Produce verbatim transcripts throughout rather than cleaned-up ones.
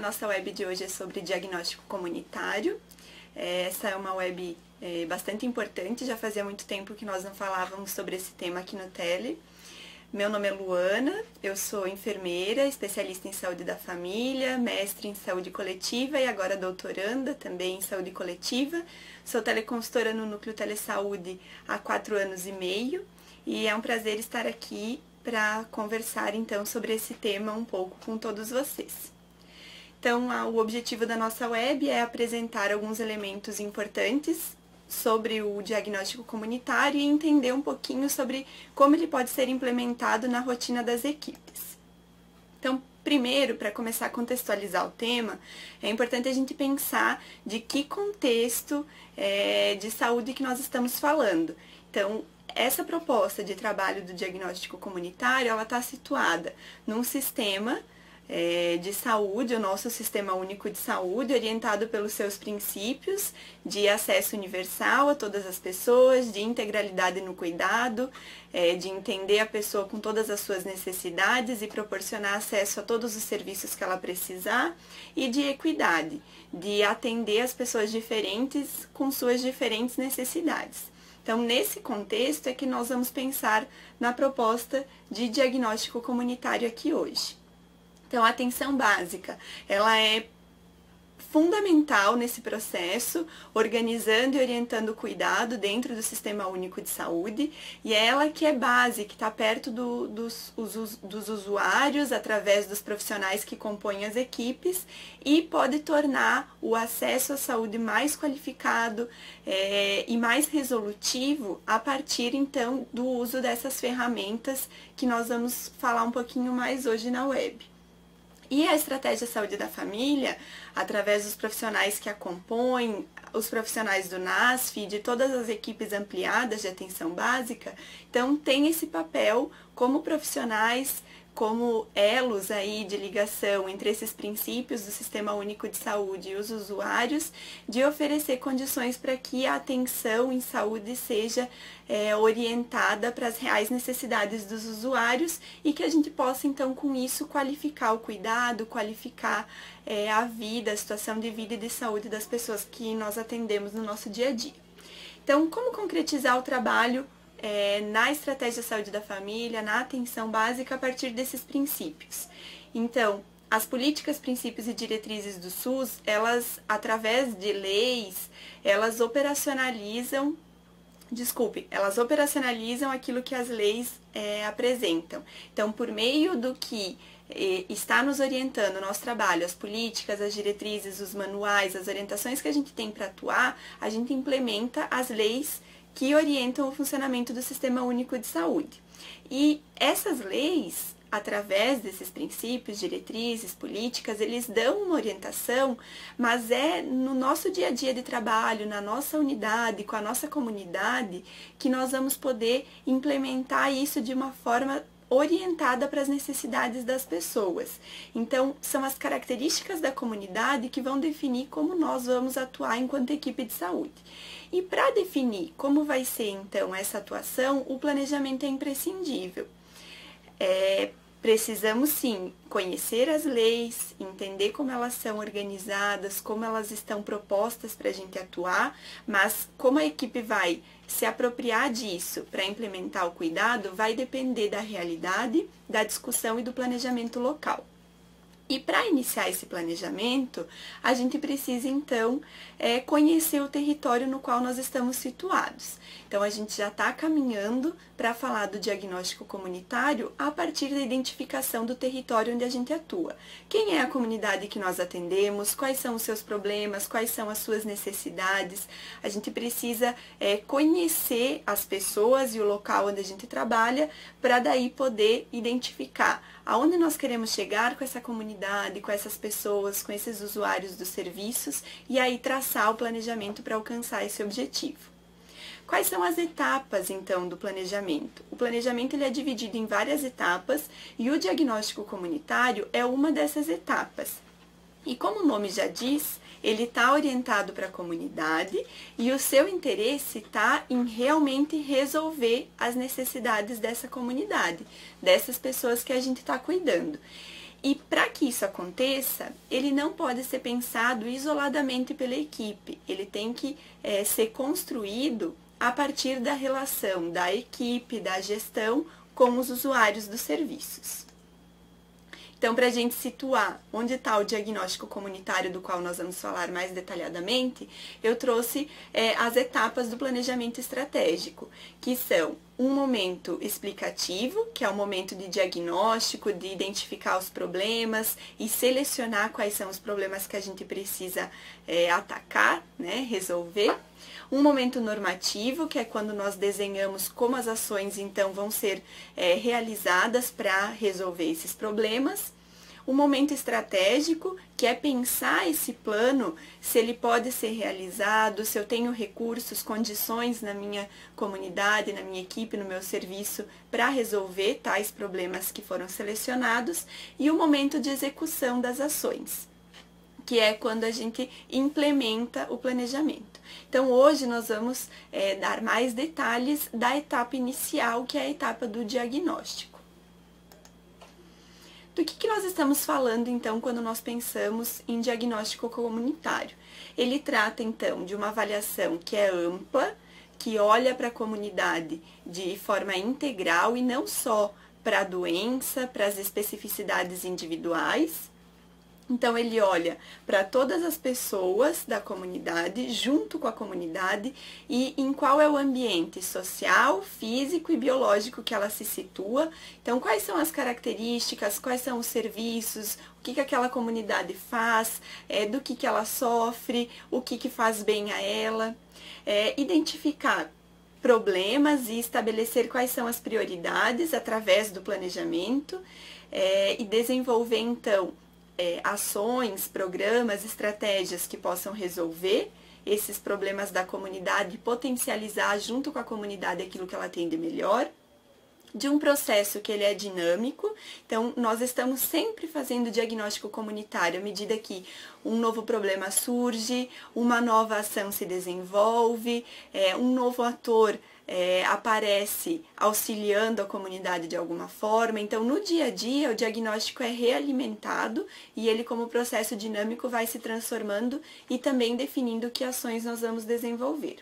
nossa web de hoje é sobre diagnóstico comunitário. Essa é uma web bastante importante, já fazia muito tempo que nós não falávamos sobre esse tema aqui no Tele. Meu nome é Luana, eu sou enfermeira, especialista em saúde da família, mestre em saúde coletiva e agora doutoranda também em saúde coletiva. Sou teleconsultora no Núcleo Telessaúde há quatro anos e meio e é um prazer estar aqui para conversar então sobre esse tema um pouco com todos vocês. Então, o objetivo da nossa web é apresentar alguns elementos importantes sobre o diagnóstico comunitário e entender um pouquinho sobre como ele pode ser implementado na rotina das equipes. Então, primeiro, para começar a contextualizar o tema, é importante a gente pensar de que contexto é, de saúde que nós estamos falando. Então, essa proposta de trabalho do diagnóstico comunitário, ela está situada num sistema de saúde, o nosso Sistema Único de Saúde, orientado pelos seus princípios de acesso universal a todas as pessoas, de integralidade no cuidado, de entender a pessoa com todas as suas necessidades e proporcionar acesso a todos os serviços que ela precisar, e de equidade, de atender as pessoas diferentes com suas diferentes necessidades. Então, nesse contexto é que nós vamos pensar na proposta de diagnóstico comunitário aqui hoje. Então, a atenção básica, ela é fundamental nesse processo, organizando e orientando o cuidado dentro do Sistema Único de Saúde, e é ela que é base, que está perto do, dos, os, dos usuários, através dos profissionais que compõem as equipes, e pode tornar o acesso à saúde mais qualificado é, e mais resolutivo a partir, então, do uso dessas ferramentas que nós vamos falar um pouquinho mais hoje na web. E a estratégia saúde da família, através dos profissionais que a compõem, os profissionais do NASF, de todas as equipes ampliadas de atenção básica, então tem esse papel como profissionais, como elos aí de ligação entre esses princípios do Sistema Único de Saúde e os usuários, de oferecer condições para que a atenção em saúde seja é, orientada para as reais necessidades dos usuários e que a gente possa, então, com isso, qualificar o cuidado, qualificar é, a vida, a situação de vida e de saúde das pessoas que nós atendemos no nosso dia a dia. Então, como concretizar o trabalho É, na estratégia de saúde da família, na atenção básica, a partir desses princípios? Então, as políticas, princípios e diretrizes do SUS, elas, através de leis, elas operacionalizam, desculpe, elas operacionalizam aquilo que as leis é, apresentam. Então, por meio do que está nos orientando o nosso trabalho, as políticas, as diretrizes, os manuais, as orientações que a gente tem para atuar, a gente implementa as leis que orientam o funcionamento do Sistema Único de Saúde. E essas leis, através desses princípios, diretrizes, políticas, eles dão uma orientação, mas é no nosso dia a dia de trabalho, na nossa unidade, com a nossa comunidade, que nós vamos poder implementar isso de uma forma orientada para as necessidades das pessoas. Então, são as características da comunidade que vão definir como nós vamos atuar enquanto equipe de saúde. E para definir como vai ser, então, essa atuação, o planejamento é imprescindível. É, precisamos, sim, conhecer as leis, entender como elas são organizadas, como elas estão propostas para a gente atuar, mas como a equipe vai se apropriar disso para implementar o cuidado vai depender da realidade, da discussão e do planejamento local. E para iniciar esse planejamento, a gente precisa, então, é, conhecer o território no qual nós estamos situados. Então, a gente já está caminhando para falar do diagnóstico comunitário a partir da identificação do território onde a gente atua. Quem é a comunidade que nós atendemos? Quais são os seus problemas? Quais são as suas necessidades? A gente precisa é, conhecer as pessoas e o local onde a gente trabalha para daí poder identificar aonde nós queremos chegar com essa comunidade, com essas pessoas, com esses usuários dos serviços, e aí traçar o planejamento para alcançar esse objetivo. Quais são as etapas, então, do planejamento? O planejamento ele é dividido em várias etapas e o diagnóstico comunitário é uma dessas etapas. E como o nome já diz, ele está orientado para a comunidade e o seu interesse está em realmente resolver as necessidades dessa comunidade, dessas pessoas que a gente está cuidando. E para que isso aconteça, ele não pode ser pensado isoladamente pela equipe, ele tem que é, ser construído a partir da relação da equipe, da gestão com os usuários dos serviços. Então, para a gente situar onde está o diagnóstico comunitário, do qual nós vamos falar mais detalhadamente, eu trouxe é, as etapas do planejamento estratégico, que são um momento explicativo, que é o momento de diagnóstico, de identificar os problemas e selecionar quais são os problemas que a gente precisa é, atacar, né, resolver. Um momento normativo, que é quando nós desenhamos como as ações, então, vão ser é, realizadas para resolver esses problemas. Um momento estratégico, que é pensar esse plano, se ele pode ser realizado, se eu tenho recursos, condições na minha comunidade, na minha equipe, no meu serviço, para resolver tais problemas que foram selecionados. E o momento de execução das ações, que é quando a gente implementa o planejamento. Então, hoje nós vamos é, dar mais detalhes da etapa inicial, que é a etapa do diagnóstico. Do que, que nós estamos falando, então, quando nós pensamos em diagnóstico comunitário? Ele trata, então, de uma avaliação que é ampla, que olha para a comunidade de forma integral e não só para a doença, para as especificidades individuais. Então, ele olha para todas as pessoas da comunidade, junto com a comunidade, e em qual é o ambiente social, físico e biológico que ela se situa. Então, quais são as características, quais são os serviços, o que, que aquela comunidade faz, é, do que, que ela sofre, o que, que faz bem a ela. É, identificar problemas e estabelecer quais são as prioridades através do planejamento, é, e desenvolver, então, ações, programas, estratégias que possam resolver esses problemas da comunidade e potencializar junto com a comunidade aquilo que ela tem de melhor, de um processo que ele é dinâmico. Então, nós estamos sempre fazendo diagnóstico comunitário à medida que um novo problema surge, uma nova ação se desenvolve, é, um novo ator É, aparece auxiliando a comunidade de alguma forma. Então, no dia a dia, o diagnóstico é realimentado e ele, como processo dinâmico, vai se transformando e também definindo que ações nós vamos desenvolver.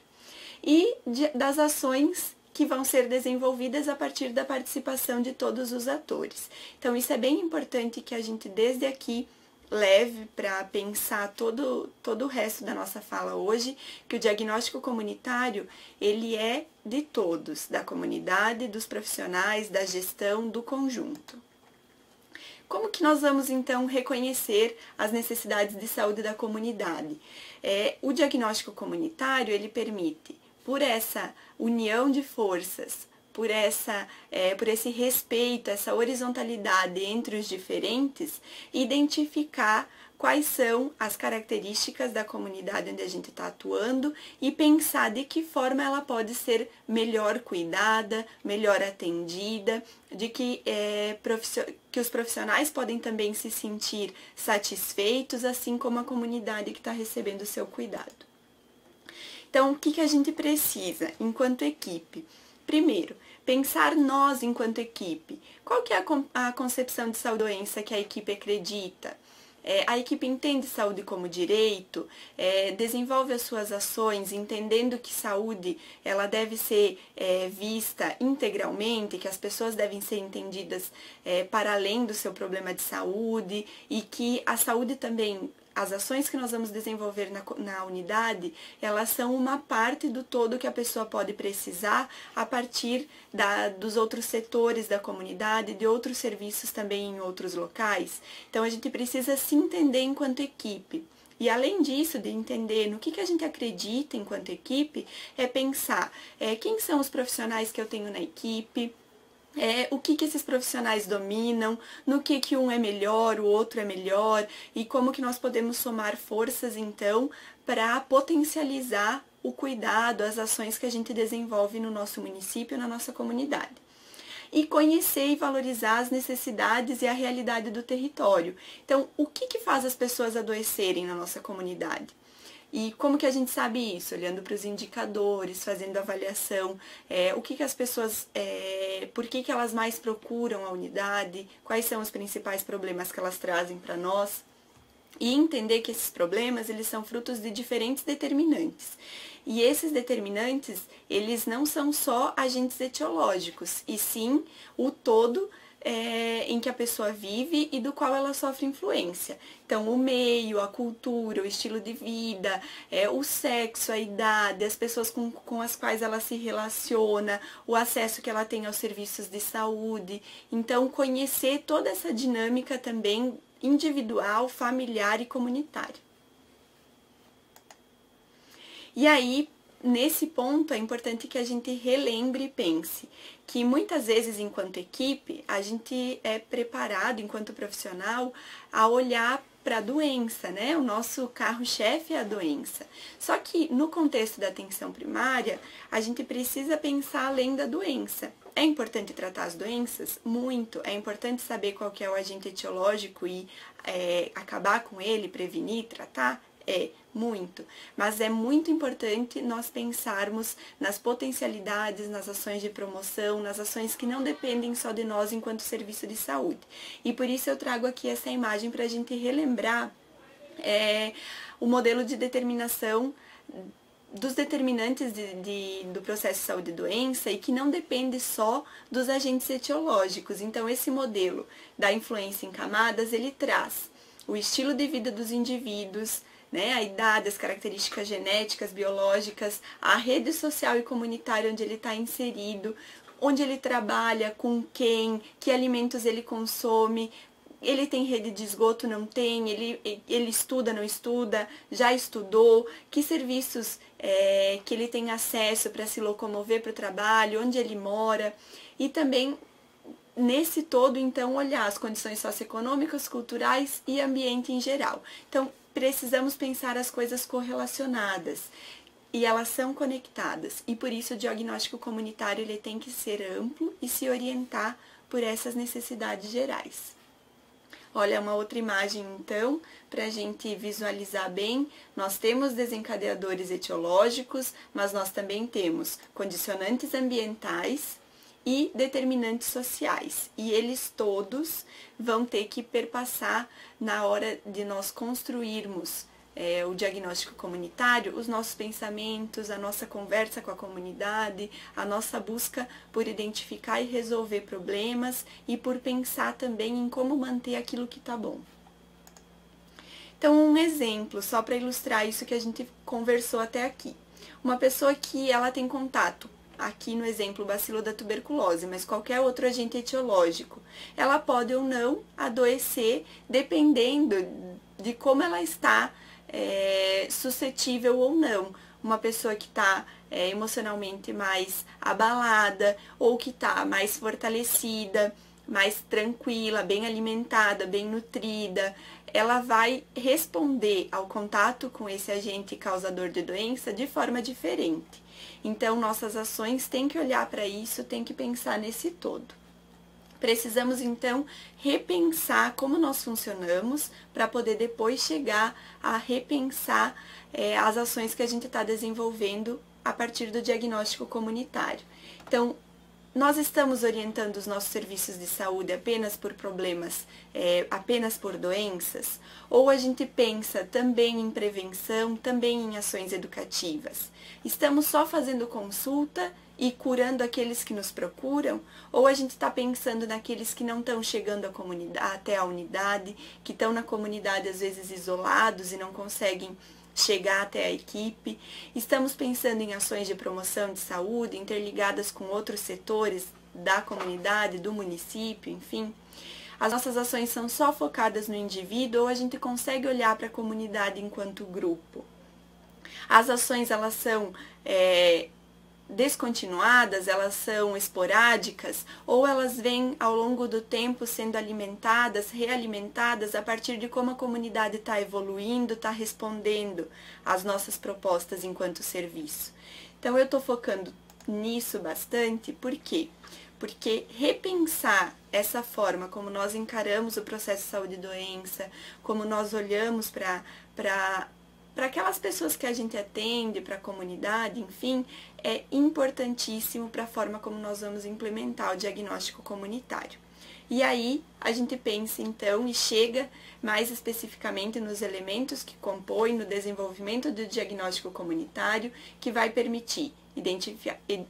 E de, das ações que vão ser desenvolvidas a partir da participação de todos os atores. Então, isso é bem importante que a gente, desde aqui, leve para pensar todo, todo o resto da nossa fala hoje, que o diagnóstico comunitário, ele é de todos, da comunidade, dos profissionais, da gestão, do conjunto. Como que nós vamos, então, reconhecer as necessidades de saúde da comunidade? É, o diagnóstico comunitário, ele permite, por essa união de forças, por, essa, é, por esse respeito, essa horizontalidade entre os diferentes, identificar quais são as características da comunidade onde a gente está atuando e pensar de que forma ela pode ser melhor cuidada, melhor atendida, de que, é, que os profissionais podem também se sentir satisfeitos, assim como a comunidade que está recebendo o seu cuidado. Então, o que, que a gente precisa enquanto equipe? Primeiro, pensar nós enquanto equipe. Qual que é a concepção de saúde-doença que a equipe acredita? É, a equipe entende saúde como direito, é, desenvolve as suas ações entendendo que saúde ela deve ser é, vista integralmente, que as pessoas devem ser entendidas é, para além do seu problema de saúde e que a saúde também... As ações que nós vamos desenvolver na, na unidade, elas são uma parte do todo que a pessoa pode precisar a partir da, dos outros setores da comunidade, de outros serviços também em outros locais. Então, a gente precisa se entender enquanto equipe. E além disso, de entender no que, que a gente acredita enquanto equipe, é pensar é, quem são os profissionais que eu tenho na equipe, É, o que, que esses profissionais dominam, no que, que um é melhor, o outro é melhor, e como que nós podemos somar forças, então, para potencializar o cuidado, as ações que a gente desenvolve no nosso município, na nossa comunidade. E conhecer e valorizar as necessidades e a realidade do território. Então, o que, que faz as pessoas adoecerem na nossa comunidade? E como que a gente sabe isso? Olhando para os indicadores, fazendo avaliação, é, o que que as pessoas, é, por que que elas mais procuram a unidade, quais são os principais problemas que elas trazem para nós, e entender que esses problemas, eles são frutos de diferentes determinantes. E esses determinantes, eles não são só agentes etiológicos, e sim o todo É, em que a pessoa vive e do qual ela sofre influência. Então, o meio, a cultura, o estilo de vida, é, o sexo, a idade, as pessoas com, com as quais ela se relaciona, o acesso que ela tem aos serviços de saúde. Então, conhecer toda essa dinâmica também individual, familiar e comunitária. E aí, nesse ponto, é importante que a gente relembre e pense que muitas vezes, enquanto equipe, a gente é preparado, enquanto profissional, a olhar para a doença, né? O nosso carro-chefe é a doença. Só que, no contexto da atenção primária, a gente precisa pensar além da doença. É importante tratar as doenças? Muito. É importante saber qual que é o agente etiológico e é, acabar com ele, prevenir, tratar? É, muito. Mas é muito importante nós pensarmos nas potencialidades, nas ações de promoção, nas ações que não dependem só de nós enquanto serviço de saúde. E por isso eu trago aqui essa imagem para a gente relembrar é, o modelo de determinação dos determinantes de, de, do processo de saúde e doença e que não depende só dos agentes etiológicos. Então, esse modelo da influência em camadas, ele traz o estilo de vida dos indivíduos, né, a idade, as características genéticas, biológicas, a rede social e comunitária onde ele está inserido, onde ele trabalha, com quem, que alimentos ele consome, ele tem rede de esgoto, não tem, ele, ele estuda, não estuda, já estudou, que serviços é, que ele tem acesso para se locomover para o trabalho, onde ele mora, e também nesse todo, então, olhar as condições socioeconômicas, culturais e ambiente em geral. Então, precisamos pensar as coisas correlacionadas e elas são conectadas. E por isso o diagnóstico comunitário ele tem que ser amplo e se orientar por essas necessidades gerais. Olha uma outra imagem então, para a gente visualizar bem. Nós temos desencadeadores etiológicos, mas nós também temos condicionantes ambientais e determinantes sociais, e eles todos vão ter que perpassar na hora de nós construirmos é, o diagnóstico comunitário, os nossos pensamentos, a nossa conversa com a comunidade, a nossa busca por identificar e resolver problemas e por pensar também em como manter aquilo que está bom. Então, um exemplo, só para ilustrar isso que a gente conversou até aqui. Uma pessoa que ela tem contato, aqui no exemplo, o bacilo da tuberculose, mas qualquer outro agente etiológico, ela pode ou não adoecer dependendo de como ela está é, suscetível ou não. Uma pessoa que está é, emocionalmente mais abalada ou que está mais fortalecida, mais tranquila, bem alimentada, bem nutrida, ela vai responder ao contato com esse agente causador de doença de forma diferente. Então, nossas ações têm que olhar para isso, têm que pensar nesse todo. Precisamos, então, repensar como nós funcionamos para poder depois chegar a repensar é, as ações que a gente está desenvolvendo a partir do diagnóstico comunitário. Então, nós estamos orientando os nossos serviços de saúde apenas por problemas, é, apenas por doenças? Ou a gente pensa também em prevenção, também em ações educativas? Estamos só fazendo consulta e curando aqueles que nos procuram? Ou a gente está pensando naqueles que não estão chegando à comunidade, até a unidade, que estão na comunidade às vezes isolados e não conseguem chegar até a equipe? Estamos pensando em ações de promoção de saúde, interligadas com outros setores da comunidade, do município, enfim. As nossas ações são só focadas no indivíduo ou a gente consegue olhar para a comunidade enquanto grupo? As ações, elas são é, descontinuadas, elas são esporádicas ou elas vêm ao longo do tempo sendo alimentadas, realimentadas a partir de como a comunidade está evoluindo, está respondendo às nossas propostas enquanto serviço? Então, eu estou focando nisso bastante, por quê? Porque repensar essa forma como nós encaramos o processo de saúde e doença, como nós olhamos para para para aquelas pessoas que a gente atende, para a comunidade, enfim, é importantíssimo para a forma como nós vamos implementar o diagnóstico comunitário. E aí, a gente pensa então e chega mais especificamente nos elementos que compõem no desenvolvimento do diagnóstico comunitário, que vai permitir identificar, ed,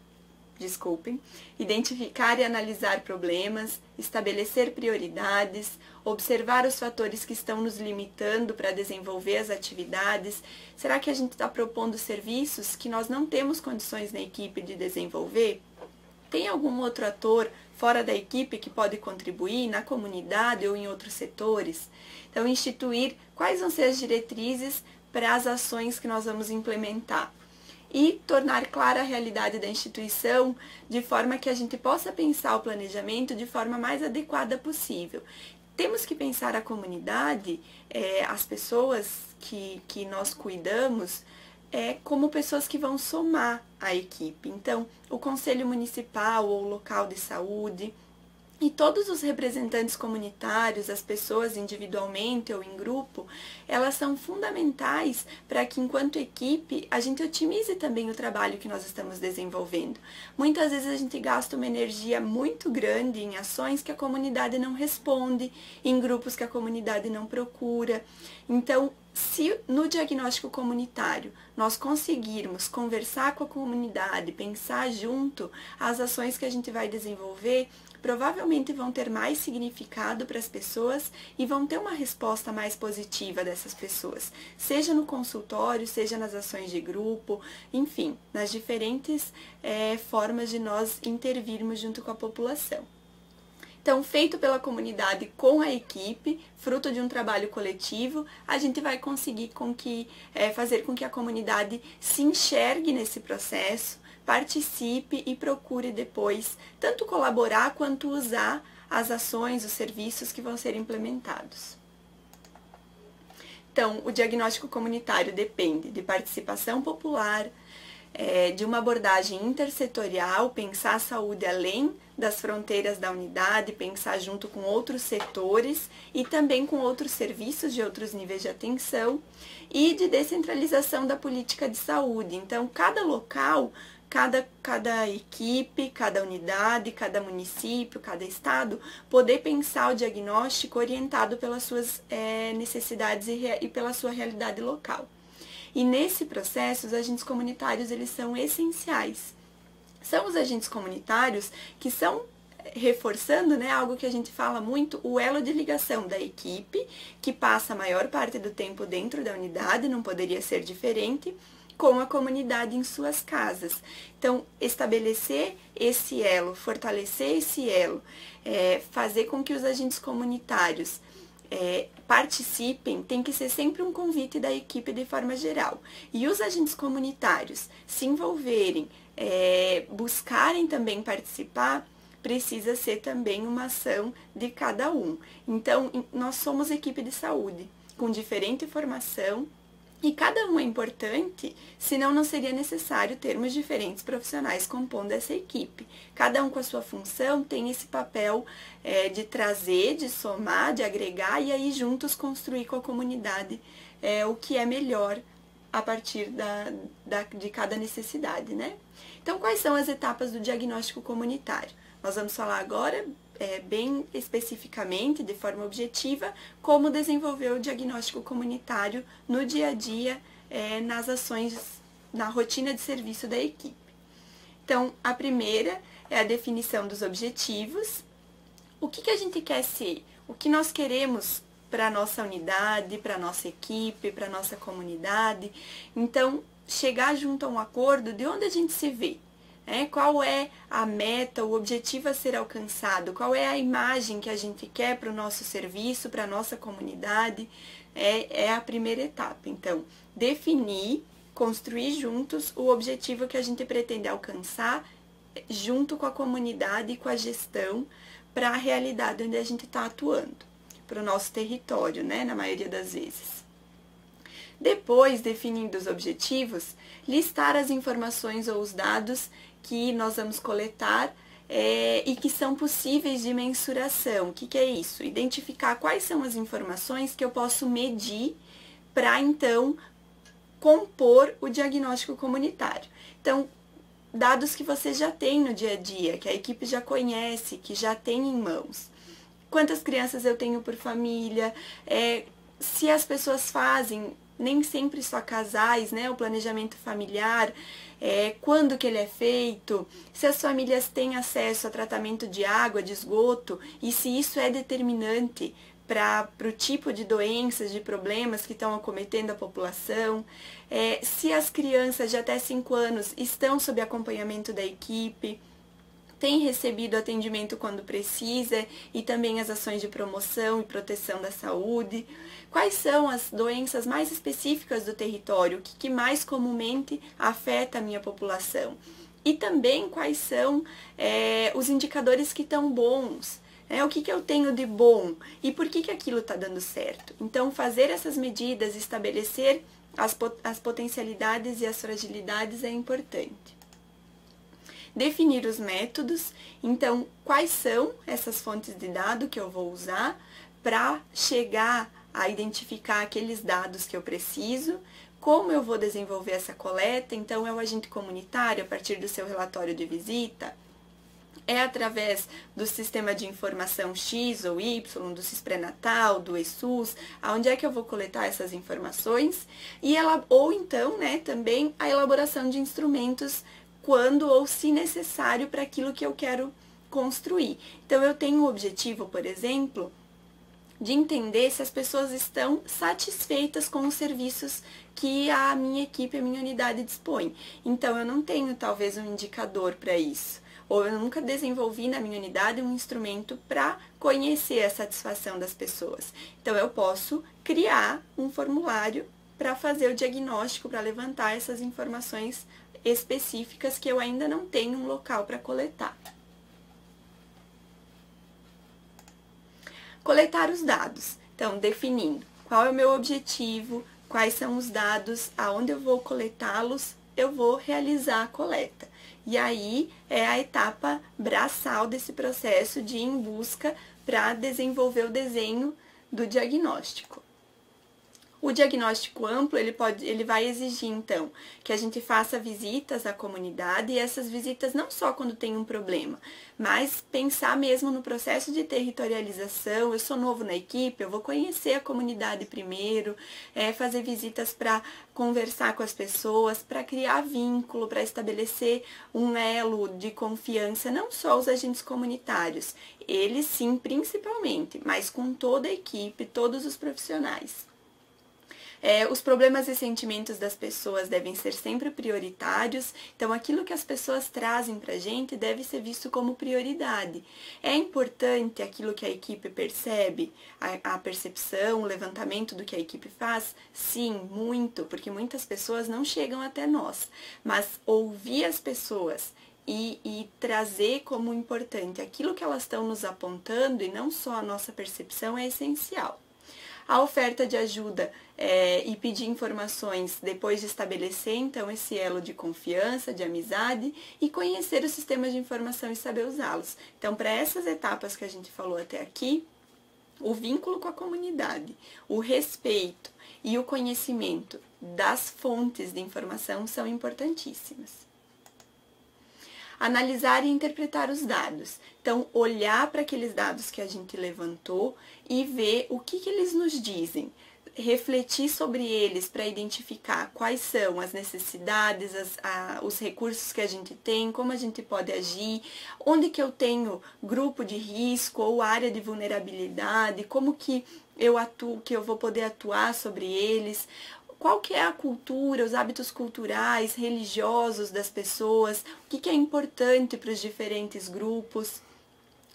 desculpem, identificar e analisar problemas, estabelecer prioridades, observar os fatores que estão nos limitando para desenvolver as atividades. Será que a gente está propondo serviços que nós não temos condições na equipe de desenvolver? Tem algum outro ator fora da equipe que pode contribuir na comunidade ou em outros setores? Então, instituir quais vão ser as diretrizes para as ações que nós vamos implementar e tornar clara a realidade da instituição de forma que a gente possa pensar o planejamento de forma mais adequada possível. Temos que pensar a comunidade, é, as pessoas que, que nós cuidamos, é como pessoas que vão somar a equipe. Então, o Conselho Municipal ou local de saúde e todos os representantes comunitários, as pessoas individualmente ou em grupo, elas são fundamentais para que, enquanto equipe, a gente otimize também o trabalho que nós estamos desenvolvendo. Muitas vezes a gente gasta uma energia muito grande em ações que a comunidade não responde, em grupos que a comunidade não procura. Então, se no diagnóstico comunitário nós conseguirmos conversar com a comunidade, pensar junto, as ações que a gente vai desenvolver provavelmente vão ter mais significado para as pessoas e vão ter uma resposta mais positiva dessas pessoas, seja no consultório, seja nas ações de grupo, enfim, nas diferentes é, formas de nós intervirmos junto com a população. Então, feito pela comunidade com a equipe, fruto de um trabalho coletivo, a gente vai conseguir com que, é, fazer com que a comunidade se enxergue nesse processo, participe e procure depois tanto colaborar quanto usar as ações, os serviços que vão ser implementados. Então, o diagnóstico comunitário depende de participação popular, É, de uma abordagem intersetorial, pensar a saúde além das fronteiras da unidade, pensar junto com outros setores e também com outros serviços de outros níveis de atenção e de descentralização da política de saúde. Então, cada local, cada, cada equipe, cada unidade, cada município, cada estado, poder pensar o diagnóstico orientado pelas suas é, necessidades e, e pela sua realidade local. E nesse processo, os agentes comunitários, eles são essenciais. São os agentes comunitários que são, reforçando, né, algo que a gente fala muito, o elo de ligação da equipe, que passa a maior parte do tempo dentro da unidade, não poderia ser diferente, com a comunidade em suas casas. Então, estabelecer esse elo, fortalecer esse elo, é, fazer com que os agentes comunitários É, participem, tem que ser sempre um convite da equipe de forma geral. E os agentes comunitários se envolverem, é, buscarem também participar, precisa ser também uma ação de cada um. Então, nós somos equipe de saúde, com diferente formação, e cada um é importante, senão não seria necessário termos diferentes profissionais compondo essa equipe. Cada um com a sua função tem esse papel é, de trazer, de somar, de agregar e aí juntos construir com a comunidade é, o que é melhor a partir da, da, de cada necessidade, né? Então, quais são as etapas do diagnóstico comunitário? Nós vamos falar agora, é, bem especificamente, de forma objetiva, como desenvolver o diagnóstico comunitário no dia a dia, é, nas ações, na rotina de serviço da equipe. Então, a primeira é a definição dos objetivos. O que que a gente quer ser? O que nós queremos para a nossa unidade, para a nossa equipe, para a nossa comunidade? Então, chegar junto a um acordo de onde a gente se vê. É, qual é a meta, o objetivo a ser alcançado, qual é a imagem que a gente quer para o nosso serviço, para a nossa comunidade, é, é a primeira etapa. Então, definir, construir juntos o objetivo que a gente pretende alcançar, junto com a comunidade e com a gestão, para a realidade onde a gente está atuando, para o nosso território, né, na maioria das vezes. Depois, definindo os objetivos, listar as informações ou os dados que nós vamos coletar é, e que são possíveis de mensuração. O que que é isso? Identificar quais são as informações que eu posso medir para, então, compor o diagnóstico comunitário. Então, dados que você já tem no dia a dia, que a equipe já conhece, que já tem em mãos. Quantas crianças eu tenho por família, é, se as pessoas fazem, nem sempre só casais, né, o planejamento familiar, é, quando que ele é feito, se as famílias têm acesso a tratamento de água, de esgoto, e se isso é determinante para o tipo de doenças, de problemas que estão acometendo a população, é, se as crianças de até cinco anos estão sob acompanhamento da equipe, tem recebido atendimento quando precisa e também as ações de promoção e proteção da saúde. Quais são as doenças mais específicas do território, o que, que mais comumente afeta a minha população? E também quais são é, os indicadores que estão bons, né? O que, que eu tenho de bom e por que, que aquilo está dando certo? Então, fazer essas medidas, estabelecer as, as potencialidades e as fragilidades é importante. Definir os métodos, então quais são essas fontes de dado que eu vou usar para chegar a identificar aqueles dados que eu preciso, como eu vou desenvolver essa coleta, então é o agente comunitário a partir do seu relatório de visita, é através do sistema de informação X ou Y, do SISPRENATAL, do E S U S, aonde é que eu vou coletar essas informações, e ela, ou então né, também a elaboração de instrumentos quando ou se necessário para aquilo que eu quero construir. Então, eu tenho o objetivo, por exemplo, de entender se as pessoas estão satisfeitas com os serviços que a minha equipe, a minha unidade dispõe. Então, eu não tenho, talvez, um indicador para isso. Ou eu nunca desenvolvi na minha unidade um instrumento para conhecer a satisfação das pessoas. Então, eu posso criar um formulário para fazer o diagnóstico, para levantar essas informações específicas que eu ainda não tenho um local para coletar. Coletar os dados. Então, definindo qual é o meu objetivo, quais são os dados, aonde eu vou coletá-los, eu vou realizar a coleta. E aí é a etapa braçal desse processo de ir em busca para desenvolver o desenho do diagnóstico. O diagnóstico amplo, ele, pode, ele vai exigir, então, que a gente faça visitas à comunidade e essas visitas não só quando tem um problema, mas pensar mesmo no processo de territorialização, eu sou novo na equipe, eu vou conhecer a comunidade primeiro, é, fazer visitas para conversar com as pessoas, para criar vínculo, para estabelecer um elo de confiança, não só os agentes comunitários, eles sim principalmente, mas com toda a equipe, todos os profissionais. É, os problemas e sentimentos das pessoas devem ser sempre prioritários, então aquilo que as pessoas trazem para a gente deve ser visto como prioridade. É importante aquilo que a equipe percebe, a, a percepção, o levantamento do que a equipe faz? Sim, muito, porque muitas pessoas não chegam até nós, mas ouvir as pessoas e, e trazer como importante aquilo que elas estão nos apontando e não só a nossa percepção é essencial. A oferta de ajuda é, e pedir informações depois de estabelecer, então, esse elo de confiança, de amizade e conhecer os sistemas de informação e saber usá-los. Então, para essas etapas que a gente falou até aqui, o vínculo com a comunidade, o respeito e o conhecimento das fontes de informação são importantíssimas. Analisar e interpretar os dados. Então, olhar para aqueles dados que a gente levantou e ver o que, que eles nos dizem. Refletir sobre eles para identificar quais são as necessidades, as, a, os recursos que a gente tem, como a gente pode agir, onde que eu tenho grupo de risco ou área de vulnerabilidade, como que eu atuo, que eu vou poder atuar sobre eles. Qual que é a cultura, os hábitos culturais, religiosos das pessoas, o que, que é importante para os diferentes grupos,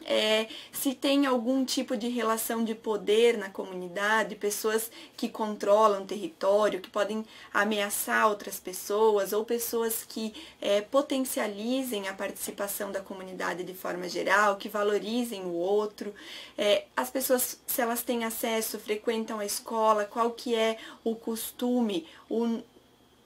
é, se tem algum tipo de relação de poder na comunidade, pessoas que controlam o território, que podem ameaçar outras pessoas, ou pessoas que é, potencializem a participação da comunidade de forma geral, que valorizem o outro, é, as pessoas, se elas têm acesso, frequentam a escola, qual que é o costume, o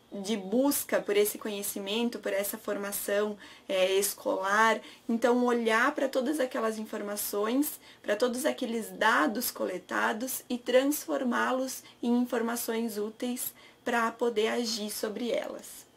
de busca por esse conhecimento, por essa formação é, escolar. Então, olhar para todas aquelas informações, para todos aqueles dados coletados e transformá-los em informações úteis para poder agir sobre elas.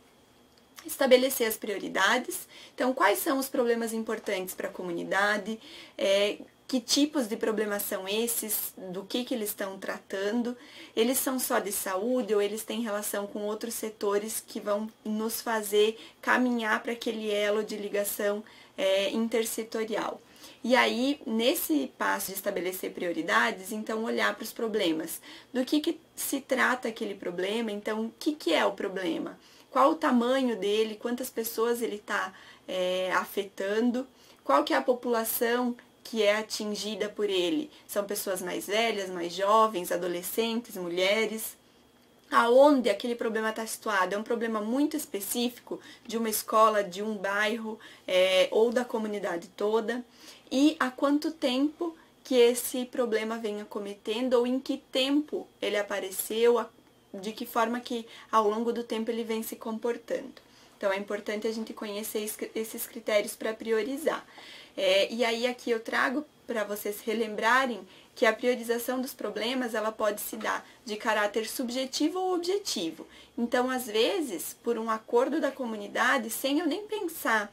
Estabelecer as prioridades, então quais são os problemas importantes para a comunidade, é, que tipos de problemas são esses, do que, que eles estão tratando, eles são só de saúde ou eles têm relação com outros setores que vão nos fazer caminhar para aquele elo de ligação é, intersetorial. E aí, nesse passo de estabelecer prioridades, então olhar para os problemas, do que, que se trata aquele problema, então o que, que é o problema? Qual o tamanho dele, quantas pessoas ele está é, afetando, qual que é a população que é atingida por ele. São pessoas mais velhas, mais jovens, adolescentes, mulheres. Aonde aquele problema está situado? É um problema muito específico de uma escola, de um bairro é, ou da comunidade toda. E há quanto tempo que esse problema vem acometendo ou em que tempo ele apareceu, de que forma que ao longo do tempo ele vem se comportando. Então é importante a gente conhecer esses critérios para priorizar. É, e aí aqui eu trago para vocês relembrarem que a priorização dos problemas ela pode se dar de caráter subjetivo ou objetivo. Então às vezes, por um acordo da comunidade, sem eu nem pensar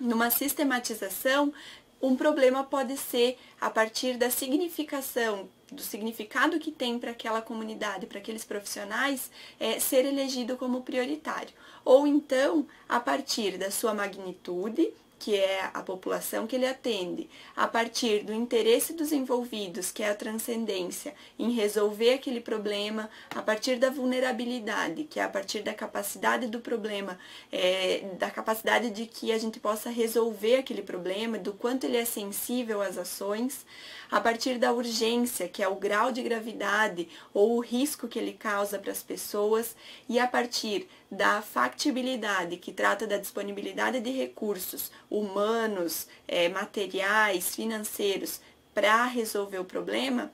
numa sistematização, um problema pode ser a partir da significação, do significado que tem para aquela comunidade, para aqueles profissionais, é, ser elegido como prioritário. Ou então, a partir da sua magnitude, que é a população que ele atende, a partir do interesse dos envolvidos, que é a transcendência, em resolver aquele problema, a partir da vulnerabilidade, que é a partir da capacidade do problema, é, da capacidade de que a gente possa resolver aquele problema, do quanto ele é sensível às ações, a partir da urgência, que é o grau de gravidade ou o risco que ele causa para as pessoas, e a partir da factibilidade, que trata da disponibilidade de recursos humanos, é, materiais, financeiros, para resolver o problema,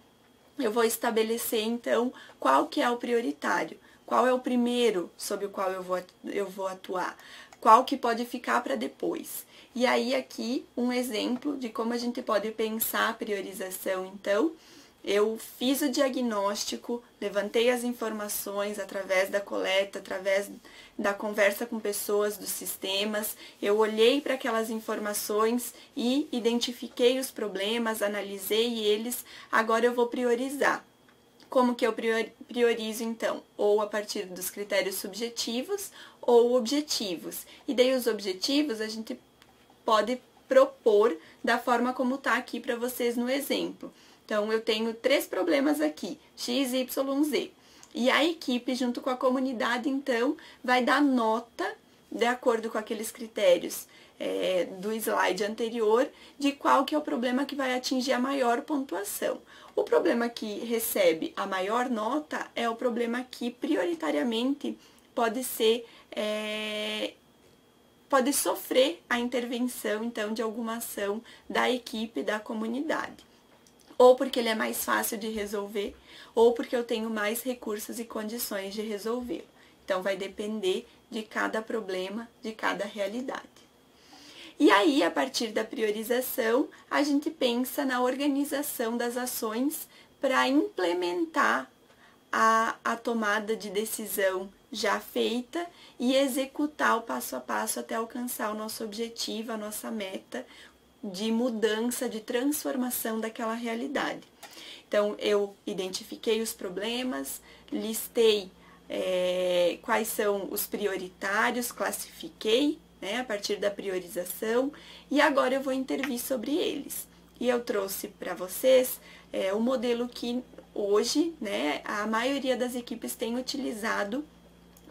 eu vou estabelecer, então, qual que é o prioritário, qual é o primeiro sobre o qual eu vou, eu vou atuar, qual que pode ficar para depois. E aí, aqui, um exemplo de como a gente pode pensar a priorização, então. Eu fiz o diagnóstico, levantei as informações através da coleta, através da conversa com pessoas dos sistemas, eu olhei para aquelas informações e identifiquei os problemas, analisei eles, agora eu vou priorizar. Como que eu priorizo, então? Ou a partir dos critérios subjetivos ou objetivos. E daí os objetivos a gente pode propor da forma como está aqui para vocês no exemplo. Então, eu tenho três problemas aqui, X, Y, Z. E a equipe, junto com a comunidade, então, vai dar nota, de acordo com aqueles critérios é, do slide anterior, de qual que é o problema que vai atingir a maior pontuação. O problema que recebe a maior nota é o problema que, prioritariamente, pode ser... É, pode sofrer a intervenção, então, de alguma ação da equipe, da comunidade. Ou porque ele é mais fácil de resolver, ou porque eu tenho mais recursos e condições de resolvê-lo. Então, vai depender de cada problema, de cada realidade. E aí, a partir da priorização, a gente pensa na organização das ações para implementar a, a tomada de decisão já feita e executar o passo a passo até alcançar o nosso objetivo, a nossa meta, de mudança, de transformação daquela realidade. Então, eu identifiquei os problemas, listei é, quais são os prioritários, classifiquei, né, a partir da priorização, e agora eu vou intervir sobre eles. E eu trouxe para vocês é, o modelo que hoje, né, a maioria das equipes tem utilizado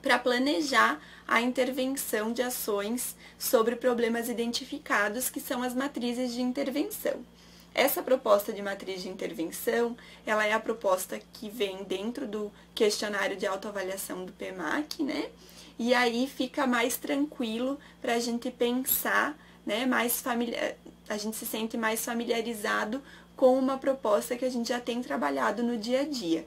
para planejar a intervenção de ações sobre problemas identificados, que são as matrizes de intervenção. Essa proposta de matriz de intervenção, ela é a proposta que vem dentro do questionário de autoavaliação do PEMAC, né? E aí fica mais tranquilo para a gente pensar, né? Mais familiar, a gente se sente mais familiarizado com uma proposta que a gente já tem trabalhado no dia a dia.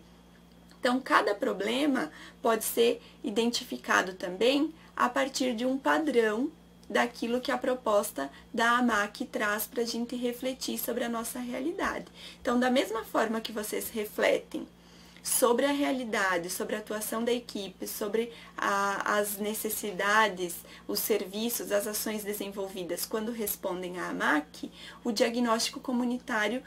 Então, cada problema pode ser identificado também a partir de um padrão daquilo que a proposta da AMAC traz para a gente refletir sobre a nossa realidade. Então, da mesma forma que vocês refletem sobre a realidade, sobre a atuação da equipe, sobre a, as necessidades, os serviços, as ações desenvolvidas quando respondem à AMAC, o diagnóstico comunitário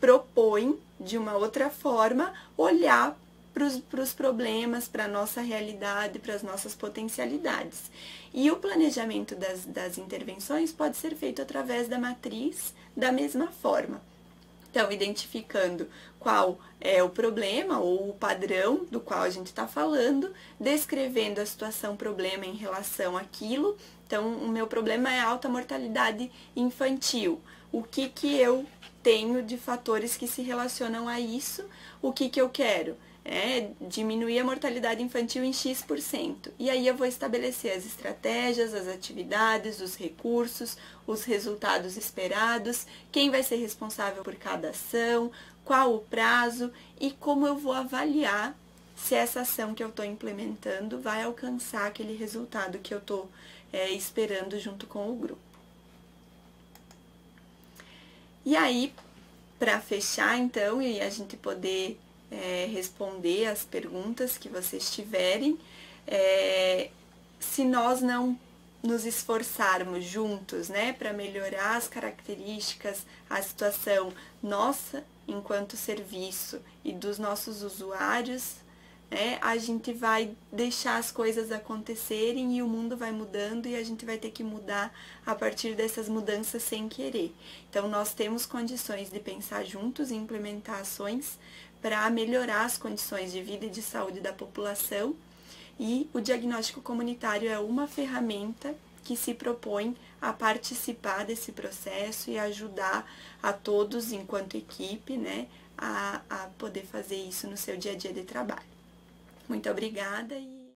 propõe, de uma outra forma, olhar para os problemas, para a nossa realidade, para as nossas potencialidades. E o planejamento das, das intervenções pode ser feito através da matriz da mesma forma. Então, identificando qual é o problema ou o padrão do qual a gente está falando, descrevendo a situação problema em relação àquilo. Então, o meu problema é a alta mortalidade infantil. O que que eu tenho de fatores que se relacionam a isso? O que que eu quero? É, diminuir a mortalidade infantil em X por cento. E aí eu vou estabelecer as estratégias, as atividades, os recursos, os resultados esperados, quem vai ser responsável por cada ação, qual o prazo e como eu vou avaliar se essa ação que eu estou implementando vai alcançar aquele resultado que eu estou é, esperando junto com o grupo. E aí, para fechar então, e a gente poder... É, responder as perguntas que vocês tiverem, é, se nós não nos esforçarmos juntos, né, para melhorar as características, a situação nossa enquanto serviço e dos nossos usuários, né, a gente vai deixar as coisas acontecerem e o mundo vai mudando e a gente vai ter que mudar a partir dessas mudanças sem querer. Então, nós temos condições de pensar juntos e implementar ações para melhorar as condições de vida e de saúde da população, e o diagnóstico comunitário é uma ferramenta que se propõe a participar desse processo e ajudar a todos, enquanto equipe, né, a, a poder fazer isso no seu dia a dia de trabalho. Muito obrigada. E...